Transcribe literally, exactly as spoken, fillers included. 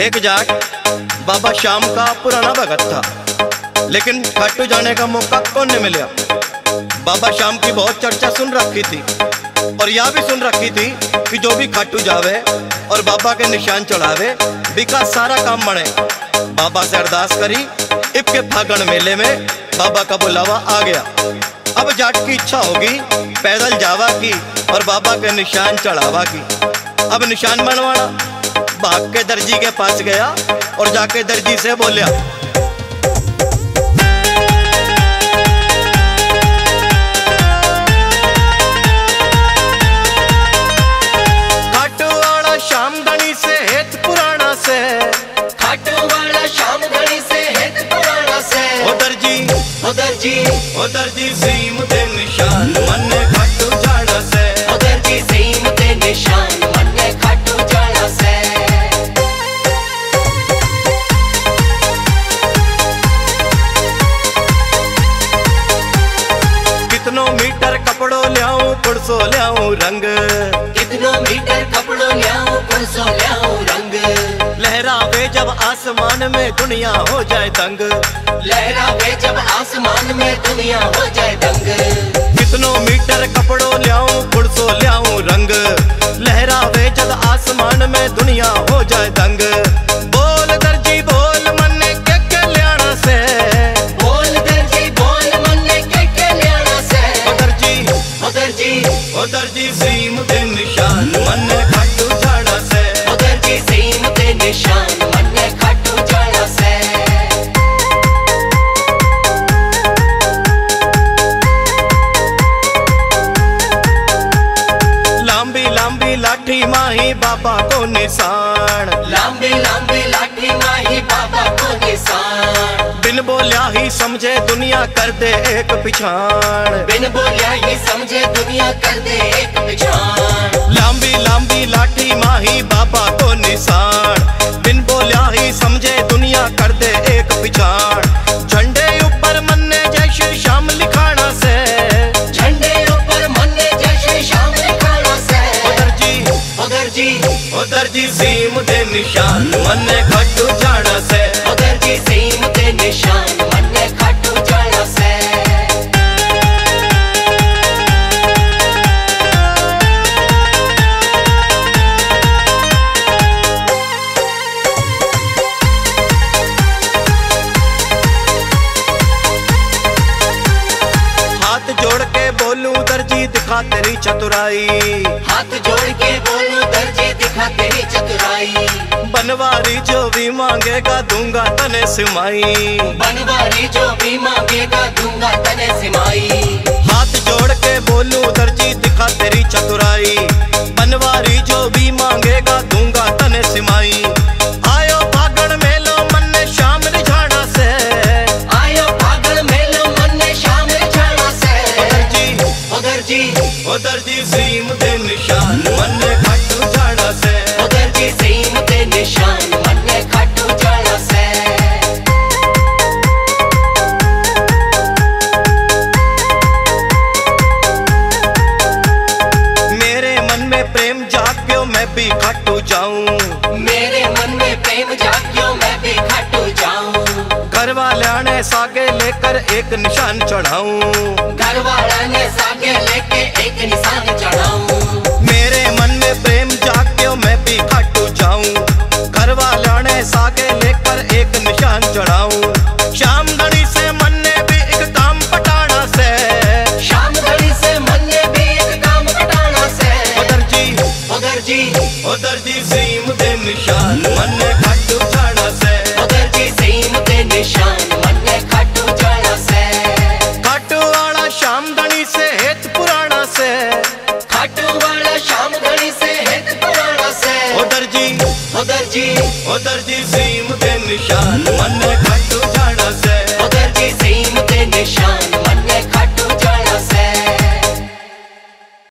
एक जाट बाबा श्याम का पुराना भगत था, लेकिन खाटू जाने का मौका कौन ने मिला। बाबा श्याम की बहुत चर्चा सुन रखी थी और यह भी सुन रखी थी कि जो भी खाटू जावे और बाबा के निशान चढ़ावे बिका सारा काम बने। बाबा से अरदास करी, इब के फागण मेले में बाबा का बुलावा आ गया। अब जाट की इच्छा होगी पैदल जावा की और बाबा के निशान चढ़ावा की। अब निशान बनवाना, भाग के दर्जी के पास गया और जाके दर्जी से बोलिया, खाटू वाला श्याम धणी से हेत पुराना से, खाटू वाला श्याम धणी से हेत पुराना से, ओ दर्जी ओ दर्जी ओ दर्जी सीम ते निशान मन्ने खाटू जाना से, ओ दर्जी सीम ते निशान मन्ने खाटू जाना से। कुर्सो ल्याऊं रंग, कितनो मीटर कपड़ो ल्याऊं कुर्सो ल्याऊं रंग, लहरावे जब आसमान में दुनिया हो जाए दंग, लहरावे जब आसमान में दुनिया हो जाए दंग। कितनो मीटर कपड़ो ल्याऊं कुर्सो ल्याऊं रंग, लहरावे जब आसमान में दुनिया हो जाए दंग। बोल दर्जी बोल मन्ने के के ल्याणा से, बोल दर्जी बोल मन्ने के के ल्याणा से, ओ दर्जी ओ दर्जी ओ दर्जी सीम ते निशान मन्ने खाटू जाना से, ओ दर्जी सीम ते निशान मन्ने खाटू जाना से। लांबी लांबी लाठी माही बाबा को निशान, लांबी लांबी लाठी माही बाबा को निशान, बिन बोलिया ही समझे दुनिया कर दे एक पिछाड़, बिन बोलिया ही समझे दुनिया कर दे एक पिछाड़। लांबी लांबी लाठी माही बाबा को निशान, बिन बोलिया ही समझे दुनिया कर दे एक पिछाड़। झंडे ऊपर मन्ने जय श्री श्याम लिखाना से, झंडे ऊपर मन्ने जय श्री श्याम लिखाना से, ओ दर्जी ओ दर्जी ओ दर्जी सीम ते निशान मन्ने खाटू जाना से, ओ दर्जी सीम ते निशान मन्ने खाटू जाना से। हाथ जोड़ के बोलूं दर्जी दिखा तेरी चतुराई, हाथ जोड़ के बोलूं दर्जी दिखा तेरी चतुराई, बनवारी जो भी मांगेगा दूंगा तने सिमाई, बनवारी जो भी मांगेगा दूंगा तने सिमाई। हाथ जोड़ के बोलूं दर्जी दिखा तेरी चतुराई, बनवारी जो भी मांगेगा दूंगा तने सिमाई। आयो फागण मेलो मन्ने श्याम रिझाना से, आयो फागण मेलो मन्ने श्याम रिझाना से, ओ दर्जी ओ दर्जी ओ दर्जी सीम ते निशान मन्ने खाटू जाना से, ओ दर्जी सीम निशान मन्ने खाटू जाना से। मेरे मन में प्रेम जाग्यो मैं भी खाटू जाऊं, मेरे मन में प्रेम जाग्यो मैं भी खाटू जाऊं, घर वाला ने सागे लेकर एक निशान चढ़ाऊं, घर वाला ने सागे लेके एक निशान चढ़ाऊं। मेरे मन में प्रेम जाग्यो मैं भी खाटू जाऊं, घर वाला ने सागे लेकर एक निशान चढ़ाऊं। श्याम धणी से मन्ने भी एक काम पटाना से, श्याम धणी से मन्ने भी एक काम पटाना से, ओ दर्जी ओ दर्जी ओ दर्जी सीम ते निशान मन्ने खाटू जाना से, ओ दर्जी सीम ते निशान मन्ने खाटू जाना से। खाटू वाला श्याम धणी से हेत पुराना से, खाटू वाला श्याम धणी से हेत पुराना से, ओ दर्जी ओ दर्जी ओ दर्जी सीम ते निशान मन्ने खाटू।